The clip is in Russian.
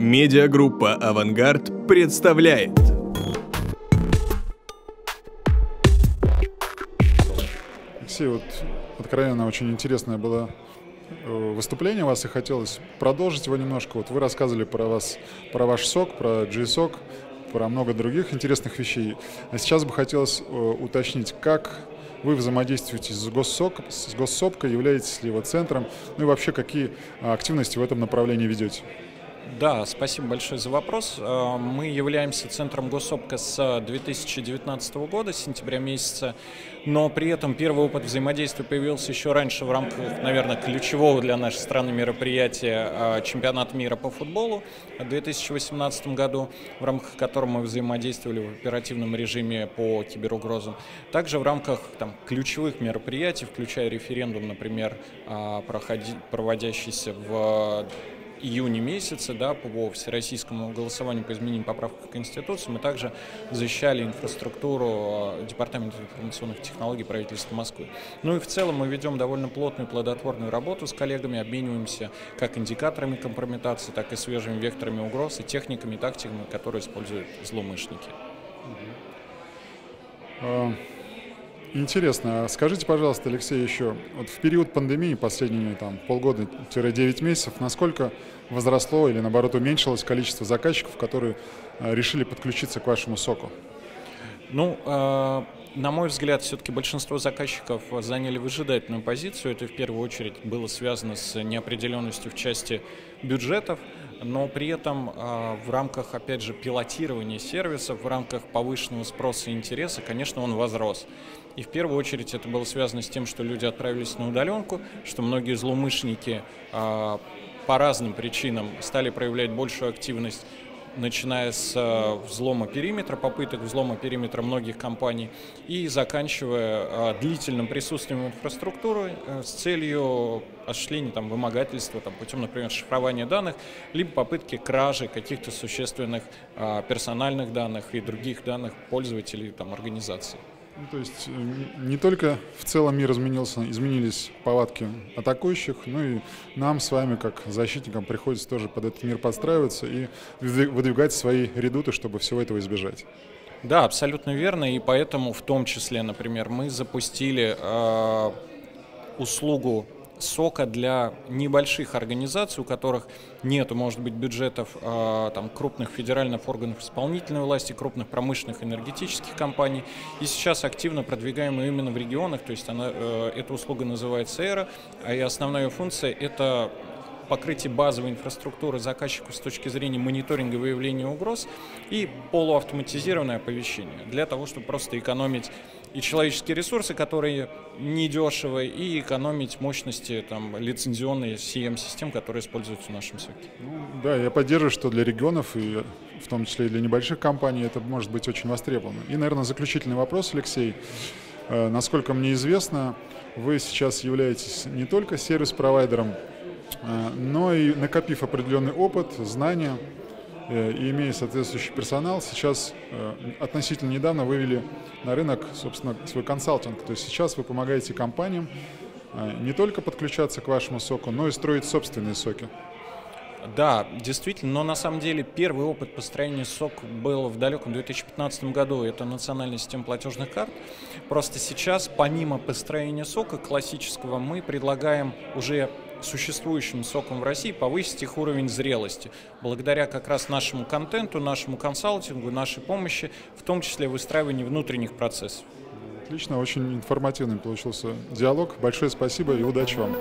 Медиагруппа «Авангард» представляет. Алексей, вот откровенно очень интересное было выступление у вас, и хотелось продолжить его немножко. Вот вы рассказывали про ваш СОК, про G-Soc, про много других интересных вещей. А сейчас бы хотелось уточнить, как вы взаимодействуете с ГосСОПКА, являетесь ли его центром, ну и вообще какие активности в этом направлении ведете? Да, спасибо большое за вопрос. Мы являемся центром ГосСОПКА с 2019 года, с сентября месяца, но при этом первый опыт взаимодействия появился еще раньше в рамках, наверное, ключевого для нашей страны мероприятия «Чемпионат мира по футболу» в 2018 году, в рамках которого мы взаимодействовали в оперативном режиме по киберугрозам. Также в рамках ключевых мероприятий, включая референдум, например, проводящийся в июне месяце, да, по всероссийскому голосованию по изменению поправок в Конституцию, мы также защищали инфраструктуру Департамента информационных технологий правительства Москвы. Ну и в целом мы ведем довольно плотную, плодотворную работу с коллегами, обмениваемся как индикаторами компрометации, так и свежими векторами угроз и техниками, и тактиками, которые используют злоумышленники. Интересно. Скажите, пожалуйста, Алексей, еще вот в период пандемии, последние полгода-9 месяцев, насколько возросло или, наоборот, уменьшилось количество заказчиков, которые решили подключиться к вашему СОКу? Ну, на мой взгляд, все-таки большинство заказчиков заняли выжидательную позицию. Это в первую очередь было связано с неопределенностью в части бюджетов, но при этом в рамках, опять же, пилотирования сервисов, в рамках повышенного спроса и интереса, конечно, он возрос. И в первую очередь это было связано с тем, что люди отправились на удаленку, что многие злоумышленники по разным причинам стали проявлять большую активность, начиная с взлома периметра, попыток взлома периметра многих компаний и заканчивая длительным присутствием инфраструктуры с целью осуществления вымогательства путем, например, шифрования данных, либо попытки кражи каких-то существенных персональных данных и других данных пользователей организаций. То есть не только в целом мир изменился, изменились повадки атакующих, но и нам с вами, как защитникам, приходится тоже под этот мир подстраиваться и выдвигать свои редуты, чтобы всего этого избежать. Да, абсолютно верно, и поэтому в том числе, например, мы запустили услугу СОКа для небольших организаций, у которых нет, может быть, бюджетов крупных федеральных органов исполнительной власти, крупных промышленных энергетических компаний. И сейчас активно продвигаем ее именно в регионах, то есть эта услуга называется ERA, и основная ее функция – это покрытие базовой инфраструктуры заказчику с точки зрения мониторинга и выявления угроз и полуавтоматизированное оповещение для того, чтобы просто экономить и человеческие ресурсы, которые недешевые, и экономить мощности лицензионные CM-систем, которые используются в нашем СОКе. Ну, да, я поддерживаю, что для регионов, и в том числе и для небольших компаний, это может быть очень востребовано. И, наверное, заключительный вопрос, Алексей. Насколько мне известно, вы сейчас являетесь не только сервис-провайдером, но и, накопив определенный опыт, знания и имея соответствующий персонал, сейчас относительно недавно вывели на рынок, собственно, свой консалтинг. То есть сейчас вы помогаете компаниям не только подключаться к вашему СОКу, но и строить собственные СОКи. Да, действительно, но на самом деле первый опыт построения СОК был в далеком 2015 году, это национальная система платежных карт. Просто сейчас, помимо построения СОКа классического, мы предлагаем уже существующим СОКом в России повысить их уровень зрелости, благодаря как раз нашему контенту, нашему консалтингу, нашей помощи, в том числе выстраиванию внутренних процессов. Отлично, очень информативный получился диалог. Большое спасибо и удачи вам.